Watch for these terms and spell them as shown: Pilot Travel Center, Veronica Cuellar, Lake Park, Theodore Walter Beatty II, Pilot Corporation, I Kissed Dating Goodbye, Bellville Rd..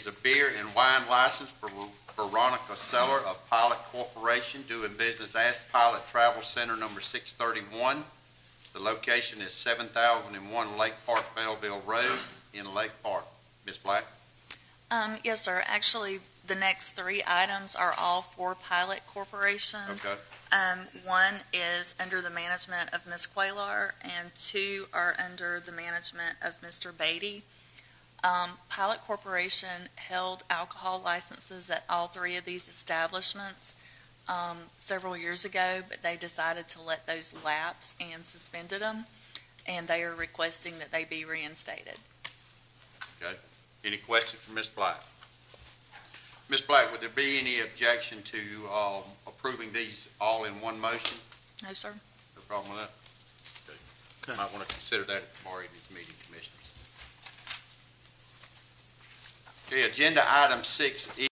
is a beer and wine license for Veronica Cuellar of Pilot Corporation, doing business as Pilot Travel Center number 631. The location is 7001 Lake Park, Bellville Road in Lake Park. Ms. Black? Yes, sir. Actually, the next three items are all for Pilot Corporation. Okay. One is under the management of Ms. Cuellar, and two are under the management of Mr. Beatty. Pilot Corporation held alcohol licenses at all three of these establishments several years ago, but they decided to let those lapse and suspended them, and they are requesting that they be reinstated. Okay. Any questions for Ms. Black? Ms. Black, would there be any objection to approving these all in one motion? No, sir. No problem with that? Okay. Might want to consider that at tomorrow evening's meeting, Commissioners. Okay, agenda item 6E.